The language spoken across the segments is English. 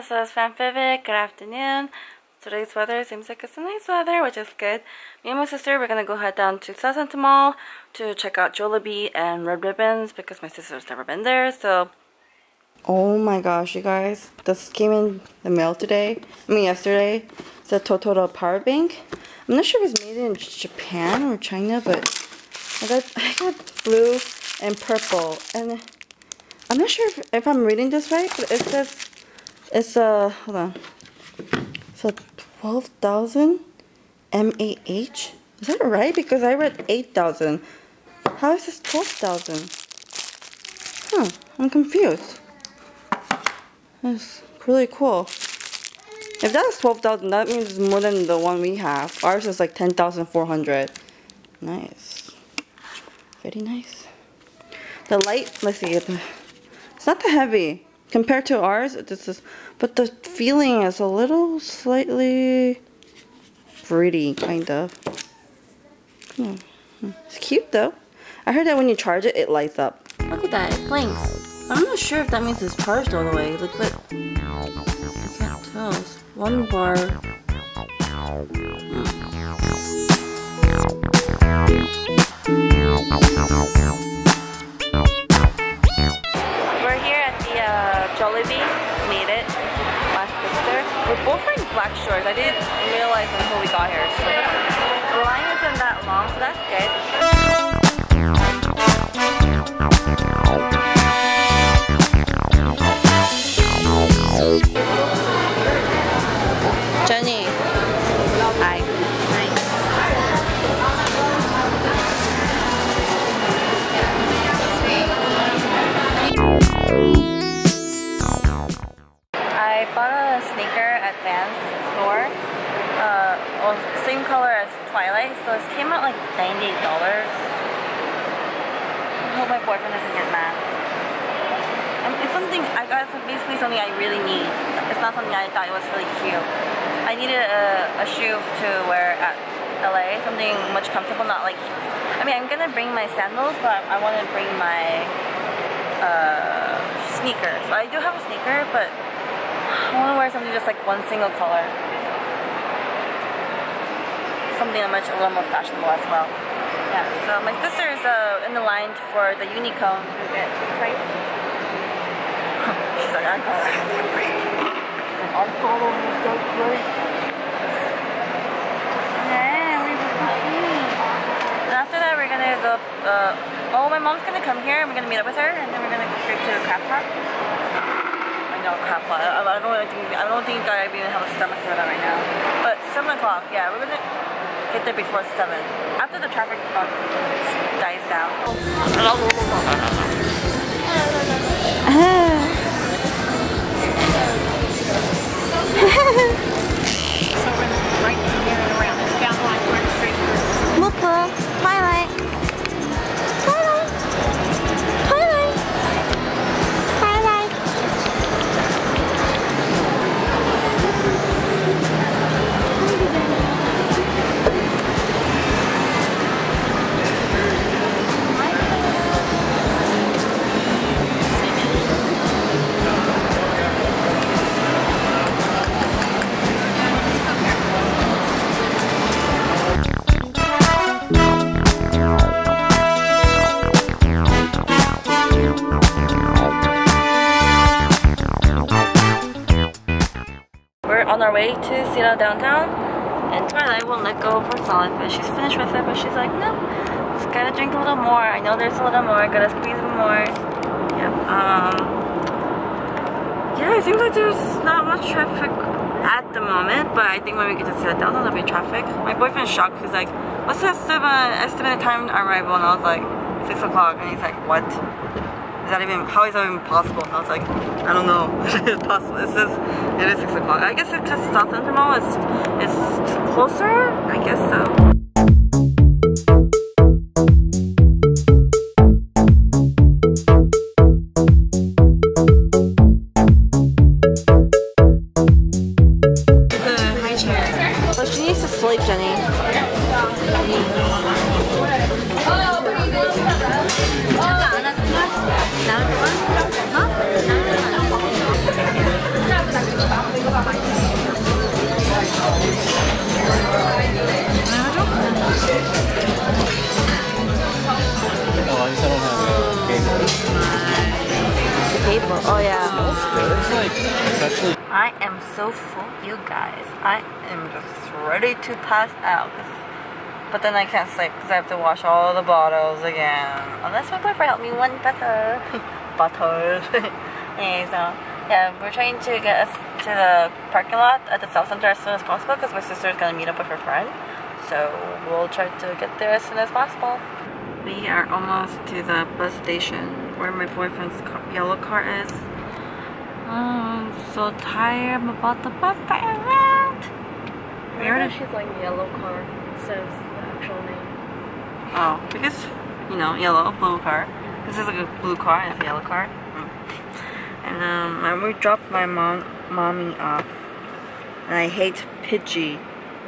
This is FanFivic. Good afternoon. Today's weather seems like it's a nice weather, which is good. Me and my sister, we're going to go head down to South Santa Mall to check out Jollibee and Red Ribbons because my sister's never been there, so... Oh my gosh, you guys. This came in the mail yesterday. It's a Totoro Power Bank. I'm not sure if it's made in Japan or China, but I got blue and purple. And I'm not sure if I'm reading this right, but it says... It's a, hold on, it's a 12,000 MAH? Is that right? Because I read 8,000. How is this 12,000? Huh, I'm confused. That's really cool. If that's 12,000, that means it's more than the one we have. Ours is like 10,400. Nice. Very nice. The light, let's see, it's not that heavy. Compared to ours, this is, but the feeling is a little slightly gritty, kind of. It's cute though. I heard that when you charge it, it lights up. Look at that, it blinks. I'm not sure if that means it's charged all the way. Look, but I can't tell. It's one bar. Jollibee, made it, my sister. We're both wearing black shorts. I didn't realize until we got here. So the line isn't that long, so that's good. Jenny. Hi. Same color as Twilight, so it came out like $98. I hope my boyfriend doesn't get mad. It's something I got, basically something I really need. It's not something I thought it was really cute. I needed a shoe to wear at LA, something much comfortable, not like. I mean, I'm gonna bring my sandals, but I want to bring my sneaker. So I do have a sneaker, but I want to wear something just like one single color. Something much a little more fashionable as well. Yeah, so my sister is in the line for the unicorn. Right? She's like, I got it. I thought it was so great. Yeah, we were fine. After that, we're gonna go. My mom's gonna come here and we're gonna meet up with her, and then we're gonna go straight to Crab Pot. I know Crab Pot. I don't think I even have a stomach for that right now. But 7 o'clock. Yeah, we're gonna get there before 7. After the traffic dies down. So we're right here and around this down line where it's straight through. Look, Twilight. Twilight. Twilight. Twilight. On our way to Seattle downtown, and Twilight won't let go of her salad, but she's finished with it. But she's like, no, just gotta drink a little more. I know there's a little more. Gotta squeeze more. Yep. Yeah, it seems like there's not much traffic at the moment, but I think when we get to Seattle downtown, there'll be traffic. My boyfriend's shocked. He's like, what's the estimated time to arrival? And I was like, 6 o'clock. And he's like, what? How is that even possible? And I was like, I don't know. It's possible. It is 6 o'clock. I guess it's because South Santa Mall is closer. I guess so. It's actually... I am so full, you guys. I am just ready to pass out. But then I can't sleep because I have to wash all the bottles again. Unless my boyfriend helped me one bottle. Bottle. Anyway, so yeah, we're trying to get us to the parking lot at the South Center as soon as possible because my sister's gonna meet up with her friend. So we'll try to get there as soon as possible. We are almost to the bus station where my boyfriend's car, yellow car is. I'm so tired. I'm about to bust the event. I wonder if she's like yellow car instead of the actual name. Oh, because, you know, yellow, blue car. This is like a blue car and a yellow car. And we dropped my mommy off. And I hate Pidgey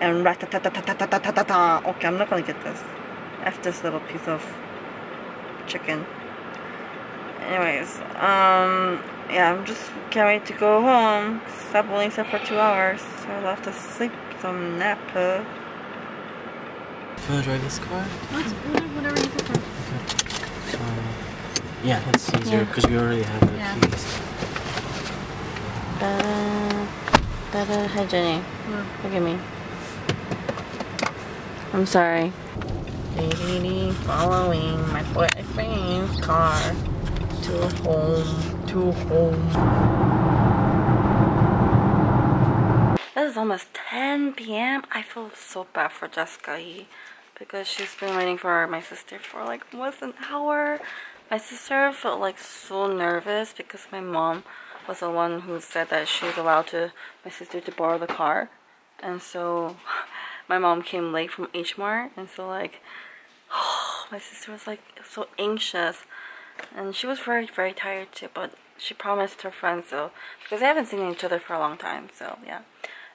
and ratatatatatatatata. Okay, I'm not gonna get this. F this little piece of chicken. Anyways, yeah, I'm just can't wait to go home. Stop bowling except for 2 hours. So I'll have to sleep some nap. Do you wanna drive this car? Whatever you prefer. Okay. Yeah, that's easier because we already have the keys. Hi Jenny. Look at me. I'm sorry. Following my boyfriend's car to home. This is almost 10 p.m. I feel so bad for Jessica because she's been waiting for my sister for like almost an hour. My sister felt like so nervous because my mom was the one who said that she's allowed to my sister to borrow the car, and so my mom came late from H Mart, and so like my sister was like so anxious, and she was very, very tired too, but she promised her friends so because they haven't seen each other for a long time, so yeah.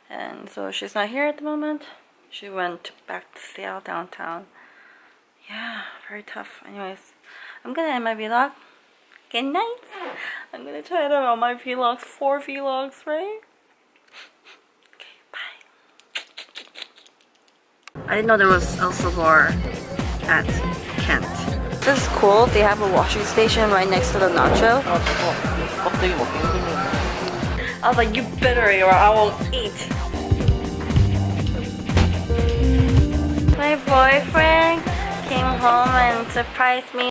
And so she's not here at the moment. She went back to Seattle downtown. Yeah, very tough. Anyways, I'm gonna end my vlog. Good night. I'm gonna try it out on my vlogs, 4 vlogs, right? I didn't know there was El Salvador at Kent. This is cool. They have a washing station right next to the nacho. I was like, you better eat or I won't eat. My boyfriend came home and surprised me.